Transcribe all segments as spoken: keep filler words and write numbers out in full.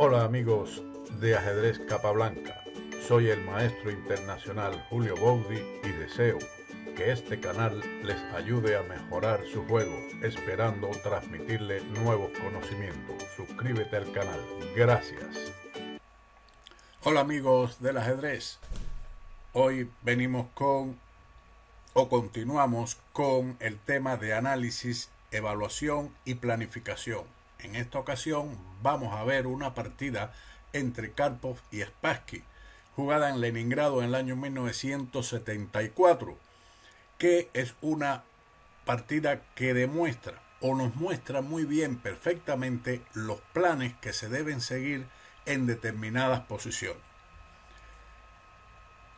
Hola amigos de Ajedrez Capablanca, soy el maestro internacional Julio Boudi y deseo que este canal les ayude a mejorar su juego, esperando transmitirle nuevos conocimientos. Suscríbete al canal, gracias. Hola amigos del ajedrez, hoy venimos con o continuamos con el tema de análisis, evaluación y planificación. En esta ocasión vamos a ver una partida entre Karpov y Spassky, jugada en Leningrado en el año mil novecientos setenta y cuatro, que es una partida que demuestra o nos muestra muy bien, perfectamente, los planes que se deben seguir en determinadas posiciones.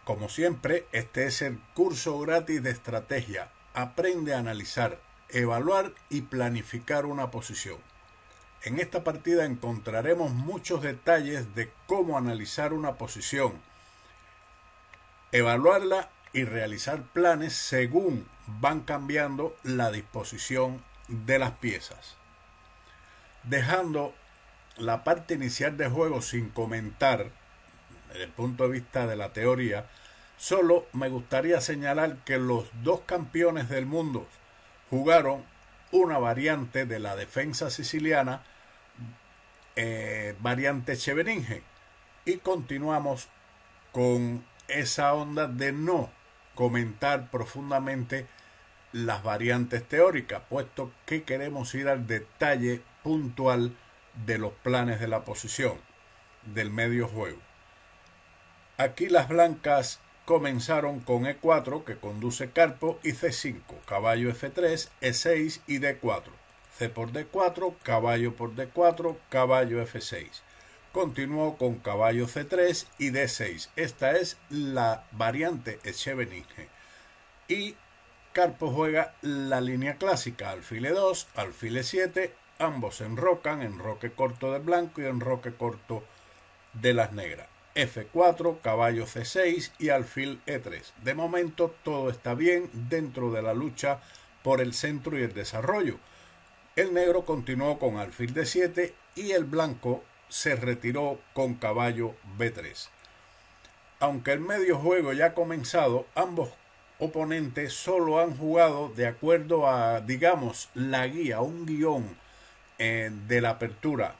Como siempre, este es el curso gratis de estrategia. Aprende a analizar, evaluar y planificar una posición. En esta partida encontraremos muchos detalles de cómo analizar una posición, evaluarla y realizar planes según van cambiando la disposición de las piezas. Dejando la parte inicial del juego sin comentar desde el punto de vista de la teoría, solo me gustaría señalar que los dos campeones del mundo jugaron una variante de la defensa siciliana, eh, variante Scheveningen, y continuamos con esa onda de no comentar profundamente las variantes teóricas, puesto que queremos ir al detalle puntual de los planes de la posición del medio juego. Aquí las blancas comenzaron con e cuatro, que conduce Karpov, y ce cinco, caballo efe tres, e seis y de cuatro, c por de cuatro, caballo por de cuatro, caballo efe seis. Continuó con caballo ce tres y de seis. Esta es la variante Scheveningen. Y Karpov juega la línea clásica, alfil e dos, alfil e siete, ambos se enrocan, enroque corto de blanco y enroque corto de las negras. efe cuatro, caballo ce seis y alfil e tres. De momento todo está bien dentro de la lucha por el centro y el desarrollo. El negro continuó con alfil de siete y el blanco se retiró con caballo be tres. Aunque el medio juego ya ha comenzado, ambos oponentes solo han jugado de acuerdo a, digamos, la guía, un guión eh, de la apertura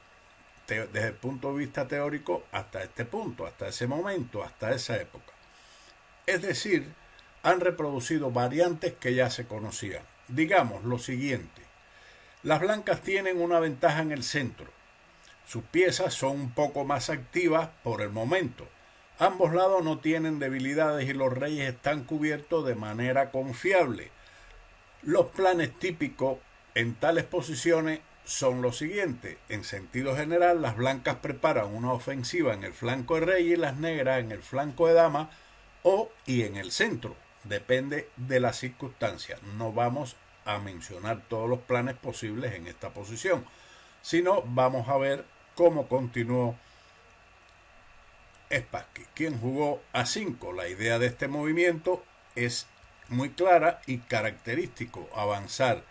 desde el punto de vista teórico hasta este punto, hasta ese momento, hasta esa época. Es decir, han reproducido variantes que ya se conocían. Digamos lo siguiente: las blancas tienen una ventaja en el centro. Sus piezas son un poco más activas por el momento. Ambos lados no tienen debilidades y los reyes están cubiertos de manera confiable. Los planes típicos en tales posiciones son los siguientes. En sentido general, las blancas preparan una ofensiva en el flanco de rey y las negras en el flanco de dama o y en el centro. Depende de las circunstancias. No vamos a mencionar todos los planes posibles en esta posición, sino vamos a ver cómo continuó Spassky, quien jugó a cinco. La idea de este movimiento es muy clara y característico: avanzar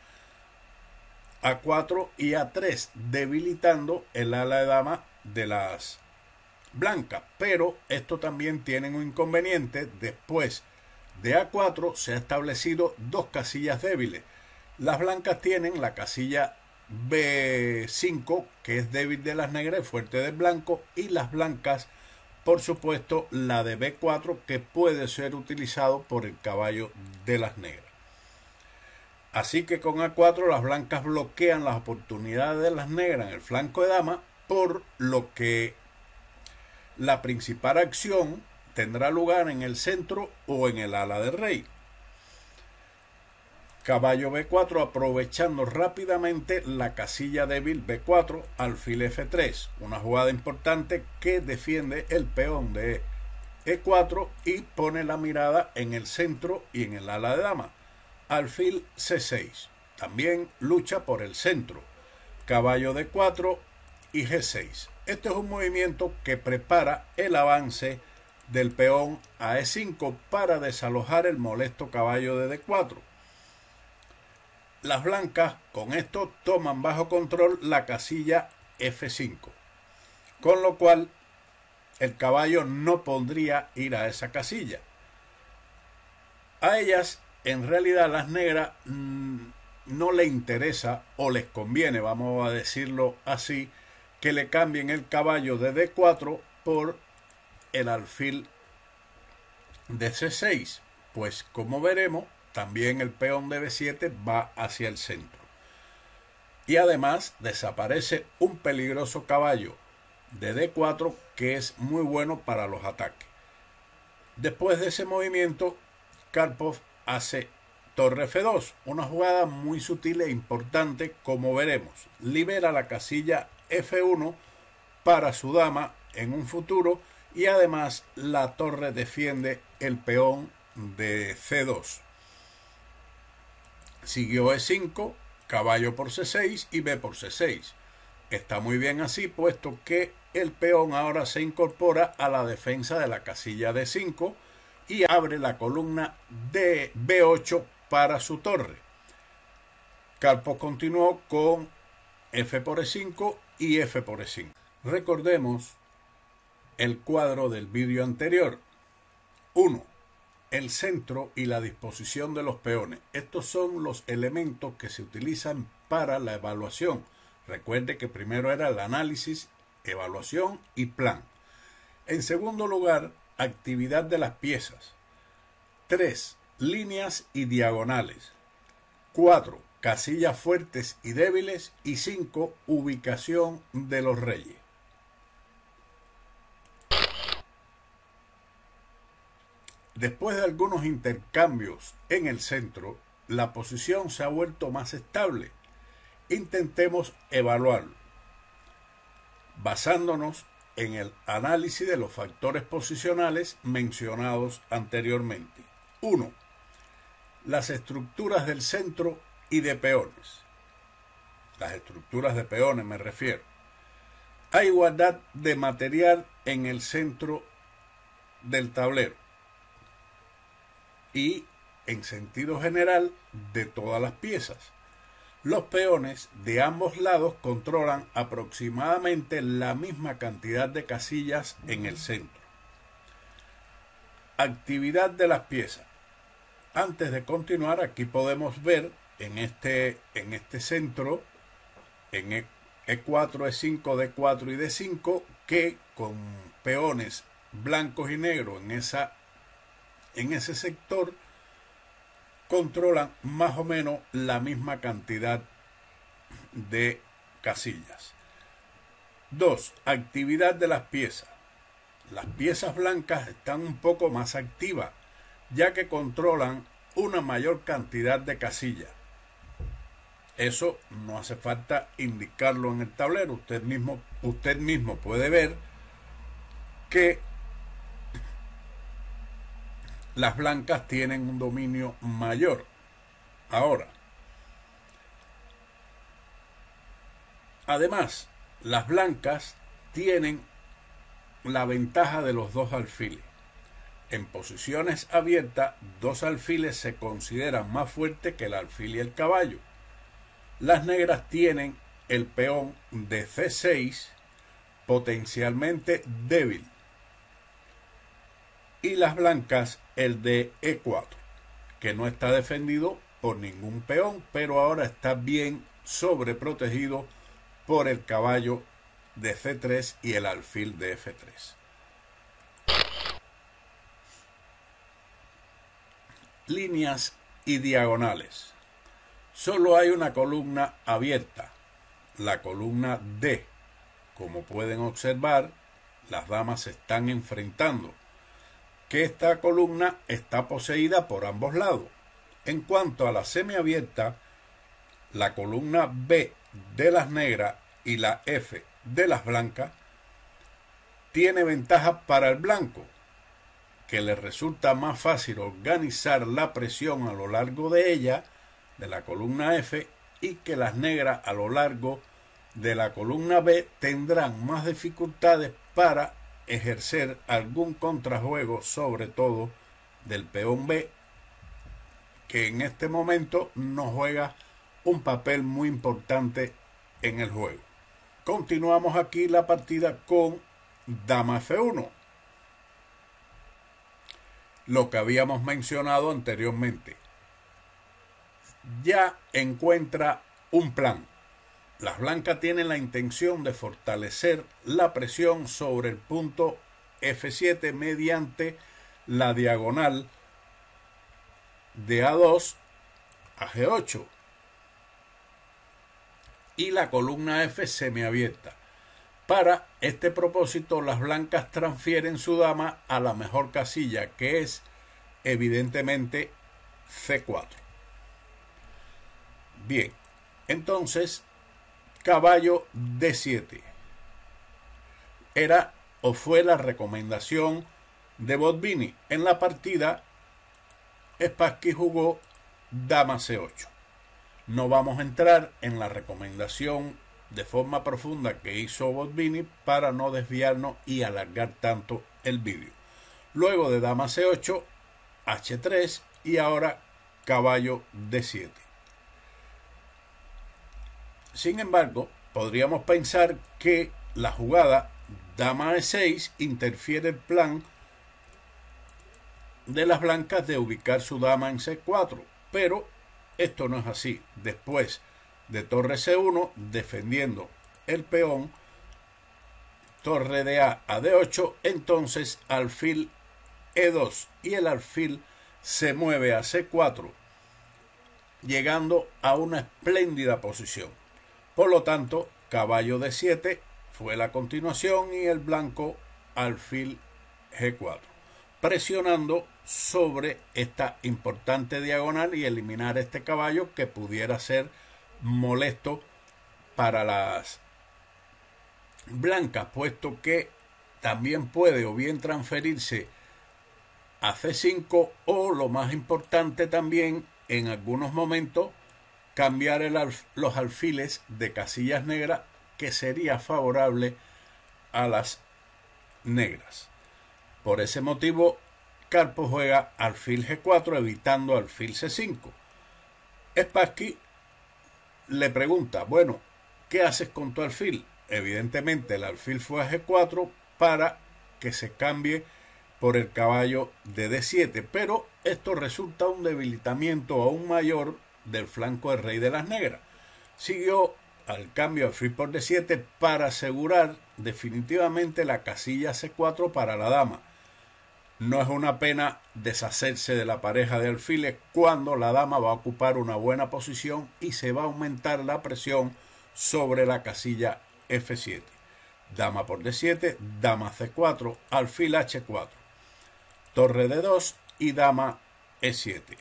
a cuatro y a tres, debilitando el ala de dama de las blancas. Pero esto también tiene un inconveniente. Después de a cuatro se han establecido dos casillas débiles. Las blancas tienen la casilla be cinco, que es débil de las negras y fuerte del blanco, y las blancas, por supuesto, la de be cuatro, que puede ser utilizado por el caballo de las negras. Así que con a cuatro las blancas bloquean las oportunidades de las negras en el flanco de dama, por lo que la principal acción tendrá lugar en el centro o en el ala del rey. Caballo be cuatro, aprovechando rápidamente la casilla débil be cuatro, alfil efe tres, una jugada importante que defiende el peón de e cuatro y pone la mirada en el centro y en el ala de dama. Alfil ce seis, también lucha por el centro, caballo de cuatro y ge seis. Este es un movimiento que prepara el avance del peón a e cinco para desalojar el molesto caballo de de cuatro. Las blancas con esto toman bajo control la casilla efe cinco. con lo cual el caballo no podría ir a esa casilla. A ellas, en realidad, las negras mmm, no les interesa o les conviene, vamos a decirlo así, que le cambien el caballo de D cuatro por el alfil de C seis, pues como veremos, también el peón de B siete va hacia el centro. Y además desaparece un peligroso caballo de D cuatro que es muy bueno para los ataques. Después de ese movimiento, Karpov hace torre F dos, una jugada muy sutil e importante como veremos. Libera la casilla F uno para su dama en un futuro y además la torre defiende el peón de C dos. Siguió E cinco, caballo por C seis y B por C seis. Está muy bien así, puesto que el peón ahora se incorpora a la defensa de la casilla D cinco y abre la columna de B ocho para su torre. Karpov continuó con F por E cinco y F por E cinco. Recordemos el cuadro del vídeo anterior. uno. El centro y la disposición de los peones. Estos son los elementos que se utilizan para la evaluación. Recuerde que primero era el análisis, evaluación y plan. En segundo lugar, actividad de las piezas. tres. Líneas y diagonales. cuatro. Casillas fuertes y débiles. Y cinco. Ubicación de los reyes. Después de algunos intercambios en el centro, la posición se ha vuelto más estable. Intentemos evaluarlo. Basándonos en el análisis de los factores posicionales mencionados anteriormente. uno. Las estructuras del centro y de peones. Las estructuras de peones me refiero. Hay igualdad de material en el centro del tablero y en sentido general de todas las piezas. Los peones de ambos lados controlan aproximadamente la misma cantidad de casillas en el centro. Actividad de las piezas. Antes de continuar, aquí podemos ver en este, en este centro, en E cuatro, E cinco, D cuatro y D cinco, que con peones blancos y negros en, esa, en ese sector, controlan más o menos la misma cantidad de casillas. dos. Actividad de las piezas. Las piezas blancas están un poco más activas, ya que controlan una mayor cantidad de casillas. Eso no hace falta indicarlo en el tablero. Usted mismo, usted mismo puede ver que las blancas tienen un dominio mayor. Ahora, además, las blancas tienen la ventaja de los dos alfiles. En posiciones abiertas, dos alfiles se consideran más fuertes que el alfil y el caballo. Las negras tienen el peón de C seis potencialmente débil y las blancas el de E cuatro, que no está defendido por ningún peón, pero ahora está bien sobreprotegido por el caballo de C tres y el alfil de F tres. Líneas y diagonales. Solo hay una columna abierta, la columna D. Como pueden observar, las damas se están enfrentando, que esta columna está poseída por ambos lados. En cuanto a la semiabierta, la columna B de las negras y la F de las blancas tiene ventaja para el blanco, que le resulta más fácil organizar la presión a lo largo de ella, de la columna F, y que las negras a lo largo de la columna B tendrán más dificultades para ejercer algún contrajuego, sobre todo del peón B, que en este momento no juega un papel muy importante en el juego. Continuamos aquí la partida con dama efe uno. Lo que habíamos mencionado anteriormente. Ya encuentra un plan. Las blancas tienen la intención de fortalecer la presión sobre el punto efe siete mediante la diagonal de a dos a ge ocho y la columna efe semiabierta. Para este propósito, las blancas transfieren su dama a la mejor casilla, que es evidentemente ce cuatro. Bien, entonces caballo de siete era o fue la recomendación de Botvinnik. En la partida, Spassky jugó dama ce ocho. No vamos a entrar en la recomendación de forma profunda que hizo Botvinnik para no desviarnos y alargar tanto el vídeo. Luego de dama ce ocho, hache tres y ahora caballo de siete. Sin embargo, podríamos pensar que la jugada dama e seis interfiere el plan de las blancas de ubicar su dama en ce cuatro, pero esto no es así. Después de torre ce uno, defendiendo el peón, torre de a a de ocho, entonces alfil e dos y el alfil se mueve a ce cuatro, llegando a una espléndida posición. Por lo tanto, caballo de siete fue la continuación y el blanco alfil ge cuatro, presionando sobre esta importante diagonal y eliminar este caballo que pudiera ser molesto para las blancas, puesto que también puede o bien transferirse a ce cinco o, lo más importante también, en algunos momentos cambiar el alf- los alfiles de casillas negras, que sería favorable a las negras. Por ese motivo, Karpov juega alfil ge cuatro evitando alfil ce cinco. Spassky le pregunta, bueno, ¿qué haces con tu alfil? Evidentemente el alfil fue a ge cuatro para que se cambie por el caballo de de siete, pero esto resulta un debilitamiento aún mayor del flanco del rey de las negras. Siguió al cambio alfil por de siete para asegurar definitivamente la casilla ce cuatro para la dama. No es una pena deshacerse de la pareja de alfiles cuando la dama va a ocupar una buena posición y se va a aumentar la presión sobre la casilla efe siete. Dama por de siete, dama ce cuatro, alfil hache cuatro, torre de dos y dama e siete.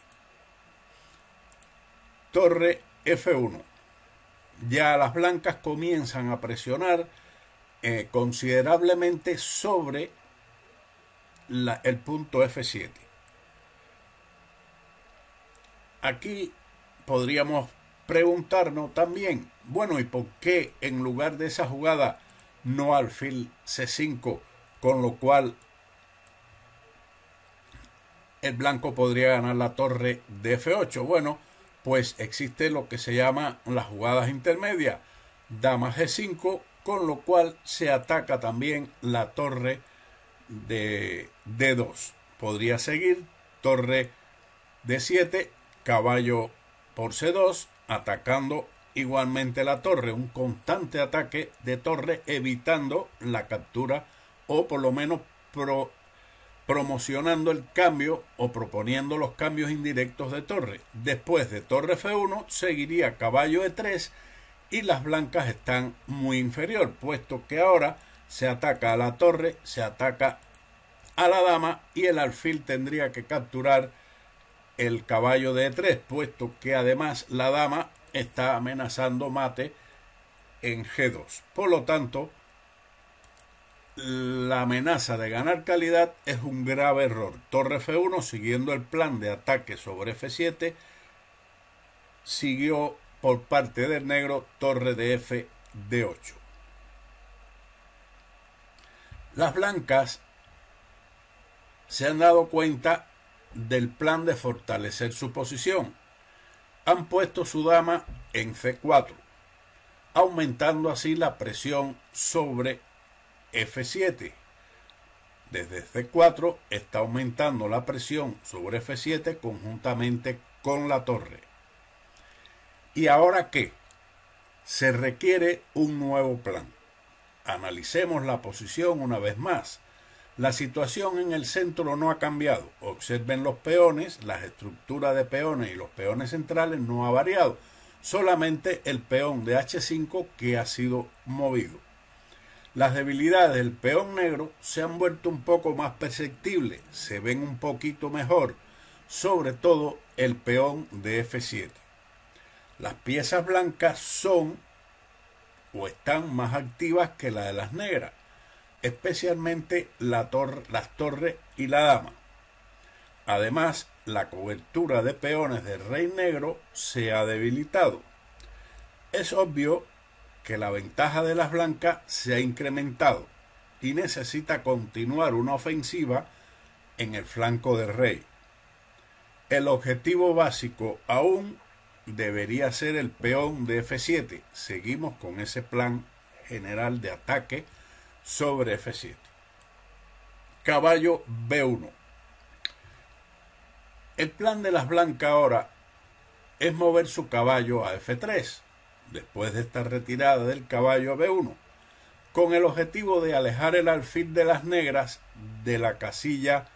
Torre efe uno. Ya las blancas comienzan a presionar eh, considerablemente sobre La, el punto efe siete. Aquí podríamos preguntarnos también, bueno, ¿y por qué en lugar de esa jugada no alfil ce cinco, con lo cual el blanco podría ganar la torre de efe ocho? Bueno, pues existe lo que se llama las jugadas intermedias, dama ge cinco, con lo cual se ataca también la torre de de dos. Podría seguir torre de siete, caballo por ce dos, atacando igualmente la torre, un constante ataque de torre evitando la captura o por lo menos pro, promocionando el cambio o proponiendo los cambios indirectos de torre. Después de torre efe uno seguiría caballo e tres y las blancas están muy inferior, puesto que ahora se ataca a la torre, se ataca a la dama y el alfil tendría que capturar el caballo de e tres, puesto que además la dama está amenazando mate en ge dos. Por lo tanto, la amenaza de ganar calidad es un grave error. Torre efe uno, siguiendo el plan de ataque sobre efe siete, siguió por parte del negro torre de f de ocho. Las blancas se han dado cuenta del plan de fortalecer su posición. Han puesto su dama en ce cuatro. aumentando así la presión sobre F siete. Desde F cuatro está aumentando la presión sobre F siete conjuntamente con la torre. ¿Y ahora qué? Se requiere un nuevo plan. Analicemos la posición una vez más. La situación en el centro no ha cambiado. Observen los peones, las estructuras de peones y los peones centrales no ha variado. Solamente el peón de H cinco que ha sido movido. Las debilidades del peón negro se han vuelto un poco más perceptibles, se ven un poquito mejor, sobre todo el peón de F siete. Las piezas blancas son o están más activas que la de las negras, especialmente la torre, las torres y la dama. Además, la cobertura de peones del rey negro se ha debilitado. Es obvio que la ventaja de las blancas se ha incrementado y necesita continuar una ofensiva en el flanco del rey. El objetivo básico aún debería ser el peón de F siete. Seguimos con ese plan general de ataque sobre F siete. Caballo B uno. El plan de las blancas ahora es mover su caballo a F tres. Después de esta retirada del caballo B uno, con el objetivo de alejar el alfil de las negras de la casilla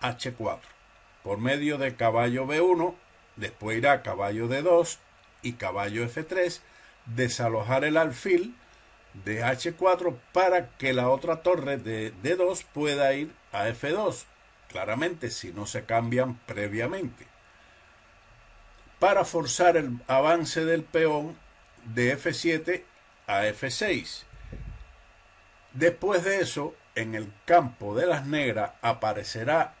H cuatro, por medio de caballo B uno, después irá caballo D dos y caballo F tres, desalojar el alfil de H cuatro para que la otra torre de D dos pueda ir a F dos, claramente si no se cambian previamente. Para forzar el avance del peón de F siete a F seis. Después de eso, en el campo de las negras aparecerá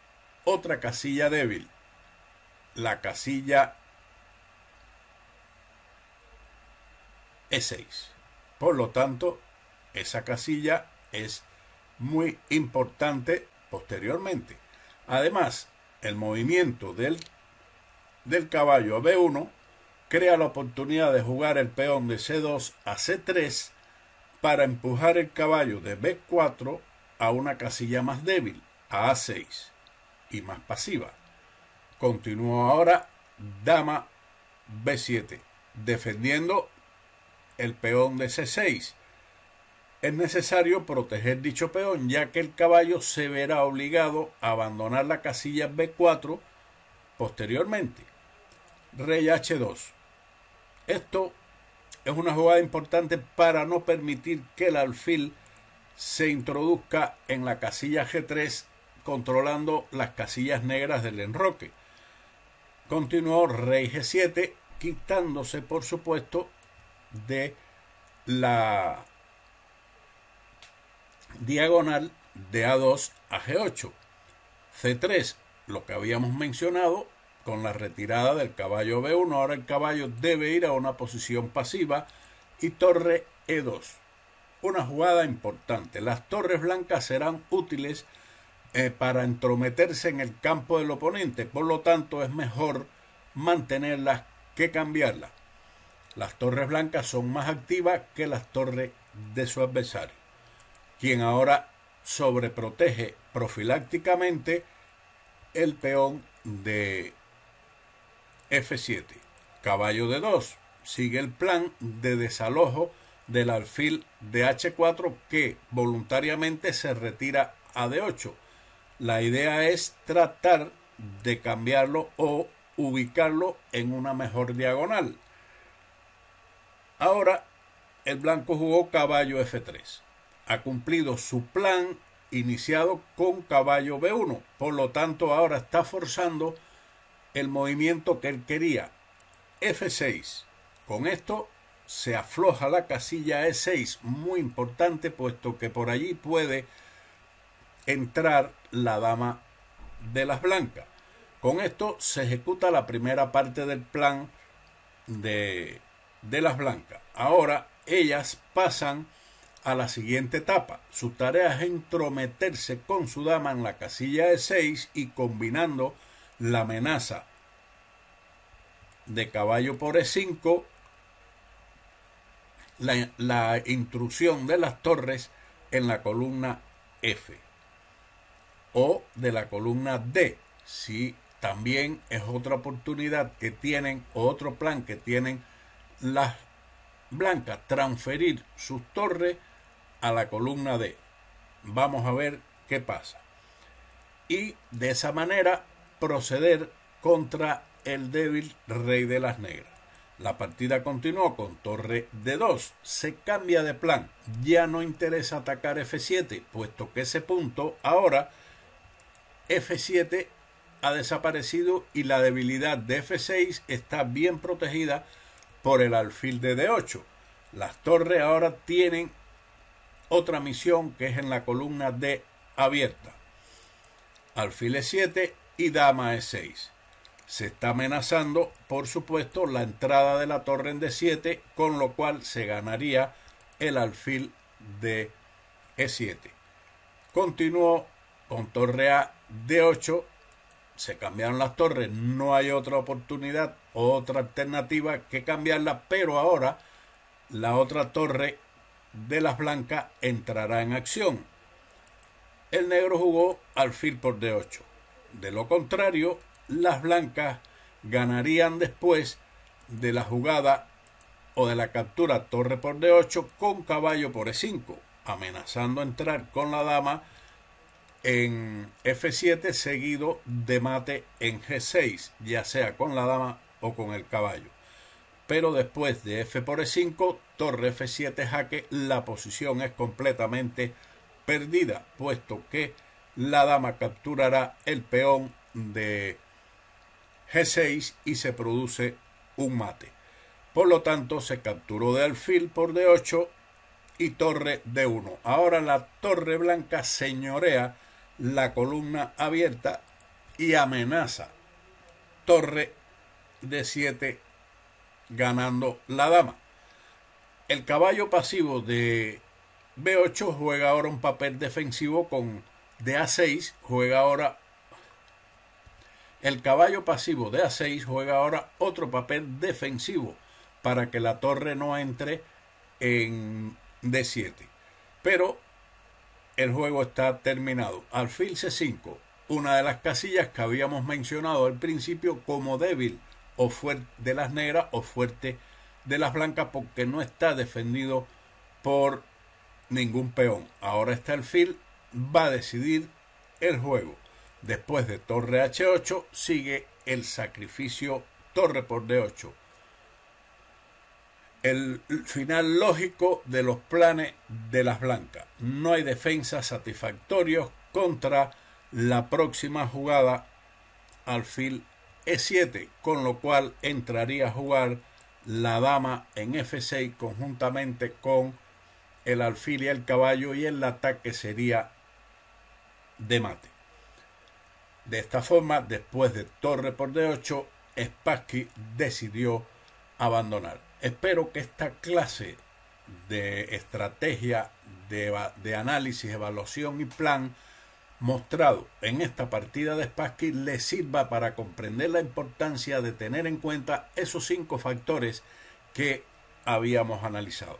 otra casilla débil, la casilla E seis. Por lo tanto, esa casilla es muy importante posteriormente. Además, el movimiento del del caballo B uno crea la oportunidad de jugar el peón de C dos a C tres para empujar el caballo de B cuatro a una casilla más débil, a A seis, y más pasiva. Continúa ahora dama B siete, defendiendo el peón de C seis. Es necesario proteger dicho peón, ya que el caballo se verá obligado a abandonar la casilla B cuatro posteriormente. Rey H dos. Esto es una jugada importante para no permitir que el alfil se introduzca en la casilla G tres, controlando las casillas negras del enroque. Continuó rey G siete, quitándose por supuesto de la diagonal de A dos a G ocho. C tres, lo que habíamos mencionado. Con la retirada del caballo B uno, ahora el caballo debe ir a una posición pasiva y torre E dos. Una jugada importante. Las torres blancas serán útiles eh, para entrometerse en el campo del oponente. Por lo tanto, es mejor mantenerlas que cambiarlas. Las torres blancas son más activas que las torres de su adversario, quien ahora sobreprotege profilácticamente el peón de F siete, caballo de D dos. Sigue el plan de desalojo del alfil de H cuatro que voluntariamente se retira a D ocho. La idea es tratar de cambiarlo o ubicarlo en una mejor diagonal. Ahora el blanco jugó caballo F tres. Ha cumplido su plan iniciado con caballo B uno. Por lo tanto, ahora está forzando el movimiento que él quería, F seis. Con esto se afloja la casilla E seis, muy importante, puesto que por allí puede entrar la dama de las blancas. Con esto se ejecuta la primera parte del plan de, de las blancas. Ahora ellas pasan a la siguiente etapa. Su tarea es entrometerse con su dama en la casilla E seis y combinando la amenaza de caballo por E cinco la, la intrusión de las torres en la columna F o de la columna D, si también es otra oportunidad que tienen, otro plan que tienen las blancas, transferir sus torres a la columna D. Vamos a ver qué pasa. Y de esa manera proceder contra el débil rey de las negras. La partida continuó con torre D dos. Se cambia de plan. Ya no interesa atacar F siete, puesto que ese punto ahora F siete ha desaparecido y la debilidad de F seis está bien protegida por el alfil de D ocho. Las torres ahora tienen otra misión, que es en la columna D abierta. Alfil E siete y dama E seis. Se está amenazando, por supuesto, la entrada de la torre en D siete, con lo cual se ganaría el alfil de E siete. Continuó con torre A, D ocho. Se cambiaron las torres, no hay otra oportunidad, otra alternativa que cambiarla, pero ahora la otra torre de las blancas entrará en acción. El negro jugó alfil por D ocho. De lo contrario, las blancas ganarían después de la jugada o de la captura torre por D ocho con caballo por E cinco, amenazando entrar con la dama en F siete seguido de mate en G seis, ya sea con la dama o con el caballo. Pero después de F por E cinco, torre F siete jaque, la posición es completamente perdida, puesto que la dama capturará el peón de G seis y se produce un mate. Por lo tanto, se capturó de alfil por D ocho y torre D uno. Ahora la torre blanca señorea la columna abierta y amenaza torre D siete ganando la dama. El caballo pasivo de B ocho juega ahora un papel defensivo con D A seis, juega ahora el caballo pasivo de A seis juega ahora otro papel defensivo para que la torre no entre en D siete. Pero el juego está terminado. Alfil C cinco, una de las casillas que habíamos mencionado al principio como débil o fuerte de las negras o fuerte de las blancas, porque no está defendido por ningún peón. Ahora este alfil va a decidir el juego. Después de torre H ocho sigue el sacrificio torre por D ocho. El final lógico de los planes de las blancas. No hay defensa satisfactorios contra la próxima jugada alfil E siete, con lo cual entraría a jugar la dama en F seis conjuntamente con el alfil y el caballo, y el ataque sería de mate. De esta forma, después de torre por D ocho, Spassky decidió abandonar. Espero que esta clase de estrategia, de, de análisis, evaluación y plan mostrado en esta partida de Spassky les sirva para comprender la importancia de tener en cuenta esos cinco factores que habíamos analizado.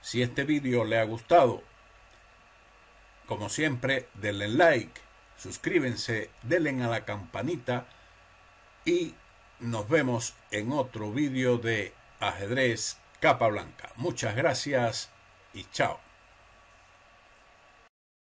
Si este vídeo le ha gustado, como siempre, denle like. Suscríbanse, denle a la campanita y nos vemos en otro vídeo de ajedrez capa blanca. Muchas gracias y chao.